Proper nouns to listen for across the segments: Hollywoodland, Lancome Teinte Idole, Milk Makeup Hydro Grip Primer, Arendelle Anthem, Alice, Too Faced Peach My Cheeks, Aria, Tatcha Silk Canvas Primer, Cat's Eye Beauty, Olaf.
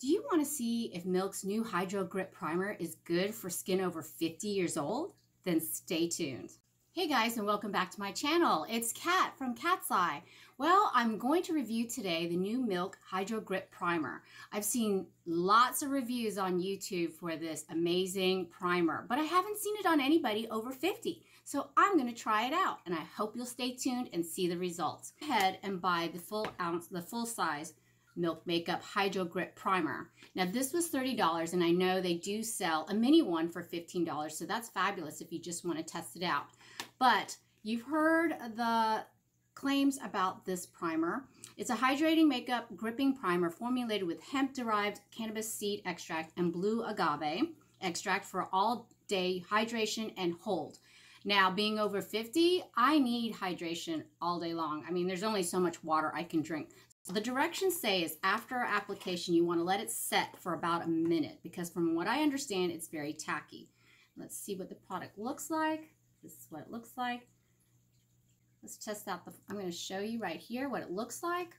Do you want to see if Milk's new Hydro Grip Primer is good for skin over 50 years old? Then stay tuned. Hey guys, and welcome back to my channel. It's Kat from Kat's Eye. Well, I'm going to review today the new Milk Hydro Grip Primer. I've seen lots of reviews on YouTube for this amazing primer, but I haven't seen it on anybody over 50. So I'm going to try it out, and I hope you'll stay tuned and see the results. Go ahead and buy the full size Milk Makeup Hydro Grip Primer. Now this was $30, and I know they do sell a mini one for $15, so that's fabulous if you just want to test it out. But you've heard the claims about this primer. It's a hydrating makeup gripping primer formulated with hemp-derived cannabis seed extract and blue agave extract for all-day hydration and hold. Now, being over 50, I need hydration all day long. I mean, there's only so much water I can drink. The directions say is after application, you want to let it set for about a minute because from what I understand, it's very tacky. Let's see what the product looks like. This is what it looks like. Let's test out the, I'm going to show you right here what it looks like.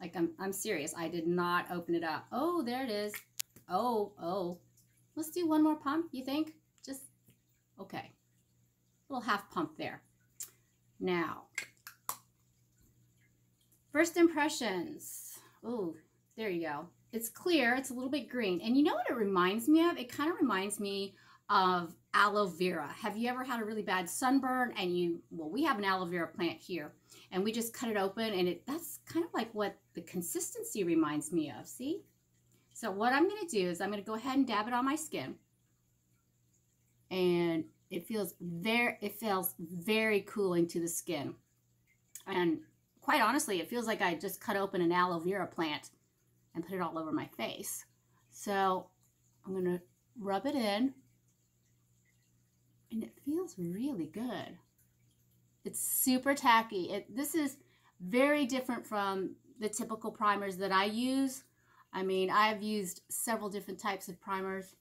Like I'm serious. I did not open it up. Oh, there it is. Oh, let's do one more pump. You think? Just, okay. Little half pump there. Now, first impressions. Oh, there you go. It's clear. It's a little bit green. And you know what it reminds me of? It kind of reminds me of aloe vera. Have you ever had a really bad sunburn and you, well, we have an aloe vera plant here and we just cut it open and that's kind of like what the consistency reminds me of. See? So what I'm going to do is I'm going to go ahead and dab it on my skin. And it feels very cooling to the skin. And quite honestly, it feels like I just cut open an aloe vera plant and put it all over my face. So I'm going to rub it in, and it feels really good. It's super tacky. This is very different from the typical primers that I use. I mean, I've used several different types of primers,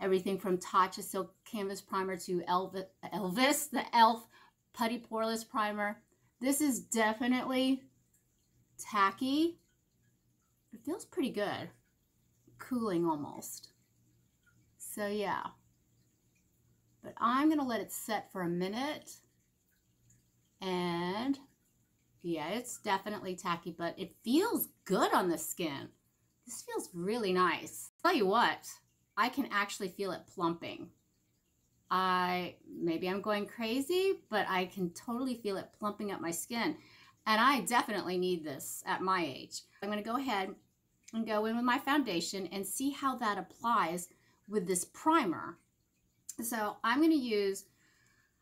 everything from Tatcha Silk Canvas Primer to the Elf Putty Poreless Primer. This is definitely tacky. It feels pretty good. Cooling almost. So yeah. But I'm gonna let it set for a minute. And yeah, it's definitely tacky, but it feels good on the skin. This feels really nice. I'll tell you what, I can actually feel it plumping. Maybe I'm going crazy, but I can totally feel it plumping up my skin. And I definitely need this at my age. I'm going to go ahead and go in with my foundation and see how that applies with this primer. So I'm going to use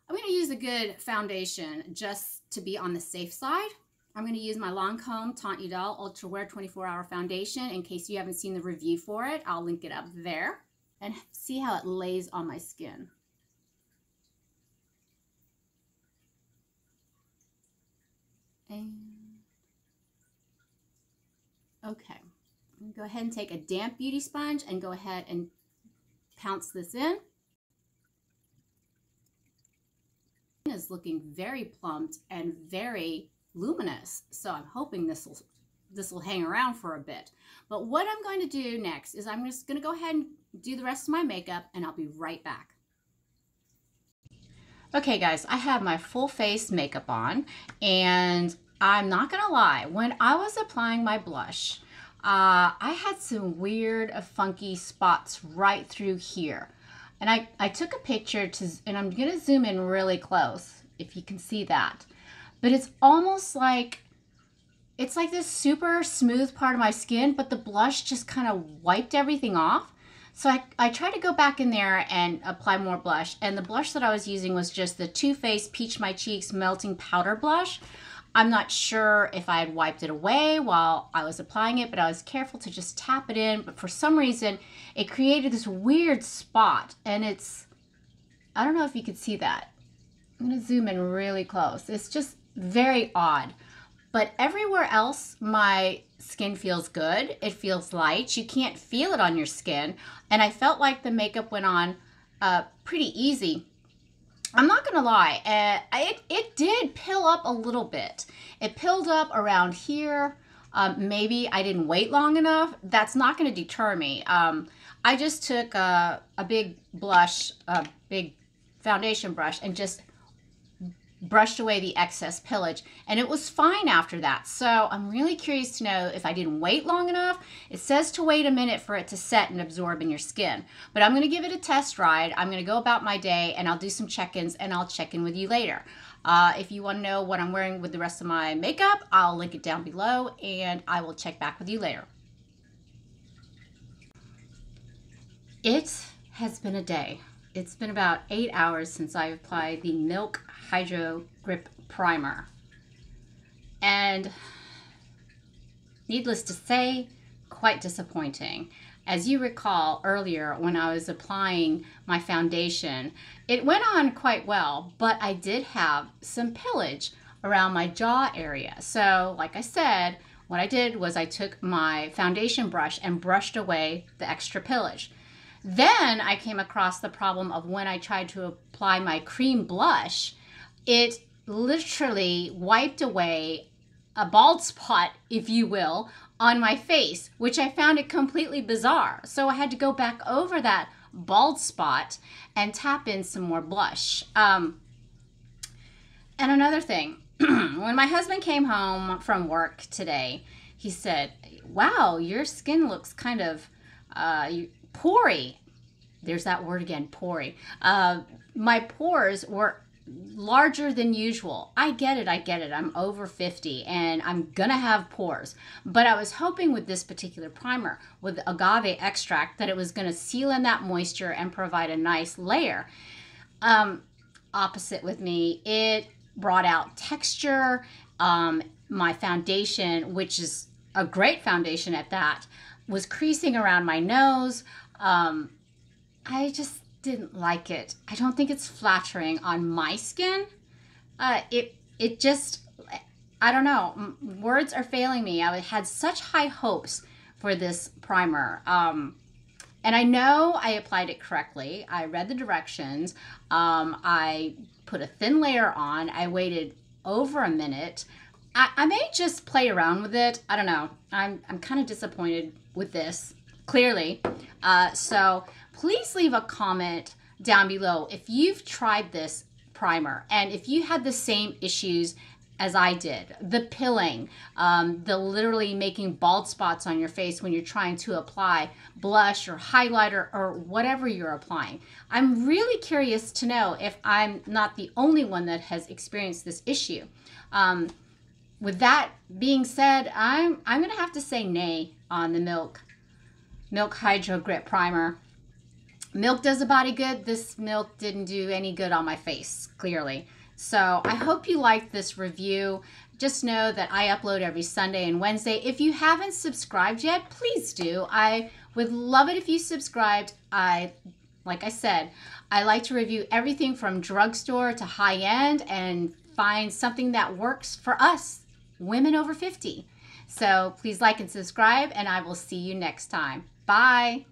a good foundation just to be on the safe side. I'm going to use my Lancome Teinte Idole Ultra Wear 24-Hour Foundation. In case you haven't seen the review for it, I'll link it up there and see how it lays on my skin. Okay, I'm gonna go ahead and take a damp beauty sponge and go ahead and pounce this in. It's looking very plumped and very luminous, so I'm hoping this will hang around for a bit. But what I'm going to do next is I'm just gonna go ahead and do the rest of my makeup, and I'll be right back. Okay guys, I have my full face makeup on, and I'm not gonna lie, when I was applying my blush, I had some weird, funky spots right through here. And I took a picture, and I'm gonna zoom in really close, if you can see that. But it's almost like, it's like this super smooth part of my skin, but the blush just kind of wiped everything off. So I tried to go back in there and apply more blush, and the blush that I was using was just the Too Faced Peach My Cheeks Melting Powder Blush. I'm not sure if I had wiped it away while I was applying it, but I was careful to just tap it in, but for some reason, it created this weird spot, and it's, I don't know if you could see that. I'm gonna zoom in really close. It's just very odd. But everywhere else, my skin feels good. It feels light. You can't feel it on your skin. And I felt like the makeup went on pretty easy. I'm not going to lie. It did pill up a little bit. It pilled up around here. maybe I didn't wait long enough, that's not going to deter me. I just took a big blush, a big foundation brush, and just brushed away the excess pillage, and it was fine after that. So I'm really curious to know if I didn't wait long enough. It says to wait a minute for it to set and absorb in your skin, but I'm going to give it a test ride. I'm going to go about my day, and I'll do some check-ins, and I'll check in with you later. If you want to know what I'm wearing with the rest of my makeup, I'll link it down below, and I will check back with you later. It has been a day. It's been about 8 hours since I applied the Milk Hydro Grip Primer, and needless to say, quite disappointing. As you recall earlier, when I was applying my foundation, it went on quite well, but I did have some pillage around my jaw area. So like I said, what I did was I took my foundation brush and brushed away the extra pillage. Then I came across the problem of when I tried to apply my cream blush, it literally wiped away a bald spot, if you will, on my face, which I found it completely bizarre. So I had to go back over that bald spot and tap in some more blush. And another thing, when my husband came home from work today, he said, "Wow, your skin looks kind of, pory." There's that word again, pory. My pores were larger than usual. I get it, I get it. I'm over 50 and I'm gonna have pores. But I was hoping with this particular primer, with agave extract, that it was gonna seal in that moisture and provide a nice layer. Opposite with me, it brought out texture. My foundation, which is a great foundation at that, was creasing around my nose. I just didn't like it. I don't think it's flattering on my skin. It just, I don't know, words are failing me. I had such high hopes for this primer. And I know I applied it correctly. I read the directions. I put a thin layer on. I waited over a minute. I may just play around with it. I don't know. I'm kind of disappointed with this, clearly. So please leave a comment down below if you've tried this primer and if you had the same issues as I did. The pilling, the literally making bald spots on your face when you're trying to apply blush or highlighter or whatever you're applying. I'm really curious to know if I'm not the only one that has experienced this issue. With that being said, I'm gonna have to say nay on the Milk Hydro Grip Primer. Milk does a body good. This milk didn't do any good on my face, clearly. So I hope you liked this review. Just know that I upload every Sunday and Wednesday. If you haven't subscribed yet, please do. I would love it if you subscribed. Like I said, I like to review everything from drugstore to high-end and find something that works for us, women over 50. So please like and subscribe, and I will see you next time. Bye.